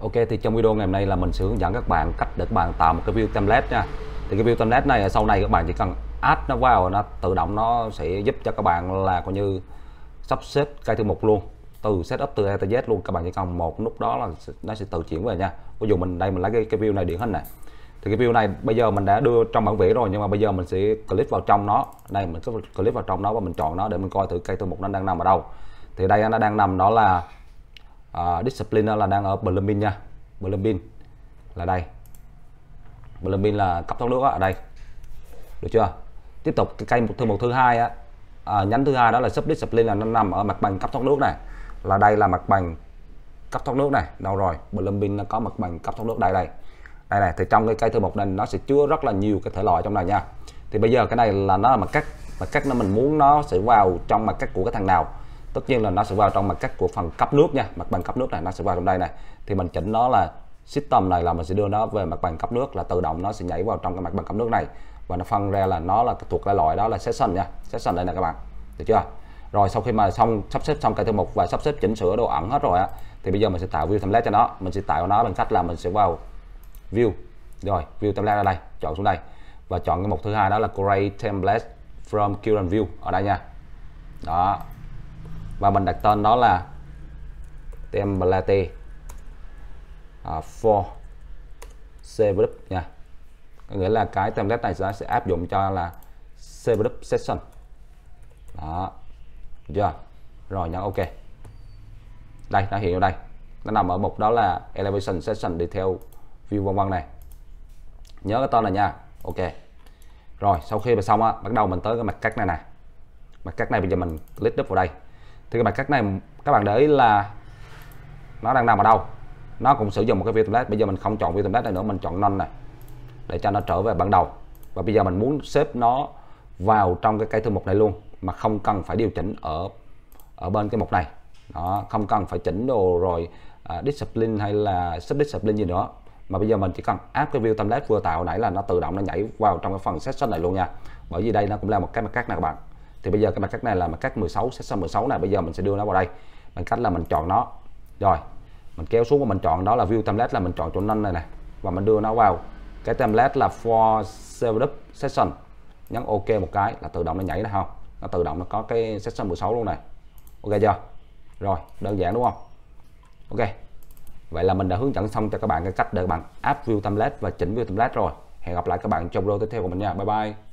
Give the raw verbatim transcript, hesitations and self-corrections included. Ok, thì trong video ngày hôm nay là mình sẽ hướng dẫn các bạn cách để các bạn tạo một cái view template nha. Thì cái view template này sau này các bạn chỉ cần add nó vào, nó tự động nó sẽ giúp cho các bạn là coi như sắp xếp cái thư mục luôn, từ setup từ A tới Z luôn. Các bạn chỉ cần một nút đó là nó sẽ tự chuyển về nha. Ví dụ mình đây mình lấy cái, cái view này điển hình này. Thì cái view này bây giờ mình đã đưa trong bản vẽ rồi, nhưng mà bây giờ mình sẽ click vào trong nó. Đây mình cứ click vào trong nó và mình chọn nó để mình coi thử cái thư mục nó đang nằm ở đâu. Thì đây nó đang nằm đó là Uh, discipline là đang ở Plumbing nha. Plumbing là đây, Plumbing là cấp thoát nước đó, ở đây. Được chưa? Tiếp tục cái cây thư mục thứ hai á, à, nhánh thứ hai đó là sub discipline là nó nằm ở mặt bằng cấp thoát nước này. Là đây là mặt bằng cấp thoát nước này. Đâu rồi? Plumbing nó có mặt bằng cấp thoát nước đây đây. Đây này, thì trong cái cây thư mục này nó sẽ chứa rất là nhiều cái thể loại trong này nha. Thì bây giờ cái này là nó là mặt cắt, mặt cắt nó mình muốn nó sẽ vào trong mặt cắt của cái thằng nào. Tất nhiên là nó sẽ vào trong mặt cắt của phần cấp nước nha, mặt bằng cấp nước này nó sẽ vào trong đây này. Thì mình chỉnh nó là system này là mình sẽ đưa nó về mặt bằng cấp nước, là tự động nó sẽ nhảy vào trong cái mặt bằng cấp nước này và nó phân ra là nó là thuộc cái loại đó là section nha, section đây nè các bạn, được chưa? Rồi sau khi mà xong sắp xếp xong cái thư mục và sắp xếp chỉnh sửa độ ẩn hết rồi á, thì bây giờ mình sẽ tạo view template cho nó. Mình sẽ tạo nó bằng cách là mình sẽ vào view, rồi view template ở đây, chọn xuống đây và chọn cái mục thứ hai đó là create template from current view ở đây nha. Đó. Và mình đặt tên đó là template uh, for cgroup nha. Có nghĩa là cái template này nó sẽ áp dụng cho là cgroup session. Đó. Được chưa? Rồi nhấn ok. Đây nó hiện ở đây. Nó nằm ở mục đó là elevation session đi theo view vân vân này. Nhớ cái tên này nha. Ok. Rồi, sau khi mà xong á, bắt đầu mình tới cái mặt cắt này nè. Mặt cắt này bây giờ mình click đúp vào đây. Thì cái mặt cắt này các bạn để ý là nó đang nằm ở đâu, nó cũng sử dụng một cái view template. Bây giờ mình không chọn view template này nữa, mình chọn none này để cho nó trở về ban đầu. Và bây giờ mình muốn xếp nó vào trong cái cây thư mục này luôn mà không cần phải điều chỉnh ở ở bên cái mục này đó, không cần phải chỉnh đồ rồi uh, discipline hay là sub discipline gì nữa, mà bây giờ mình chỉ cần áp cái view template vừa tạo nãy là nó tự động nó nhảy vào trong cái phần section này luôn nha. Bởi vì đây nó cũng là một cái mặt cắt nè các bạn. Thì bây giờ cái mặt cắt này là mặt cắt mười sáu, section mười sáu này, bây giờ mình sẽ đưa nó vào đây bằng cách là mình chọn nó. Rồi, mình kéo xuống và mình chọn đó là view template, là mình chọn chỗ none này này và mình đưa nó vào cái template là for cgroup session. Nhấn ok một cái là tự động nó nhảy ra không? Nó tự động nó có cái section mười sáu luôn này. Ok chưa? Rồi, đơn giản đúng không? Ok. Vậy là mình đã hướng dẫn xong cho các bạn cái cách để các bạn áp view template và chỉnh view template rồi. Hẹn gặp lại các bạn trong video tiếp theo của mình nha. Bye bye.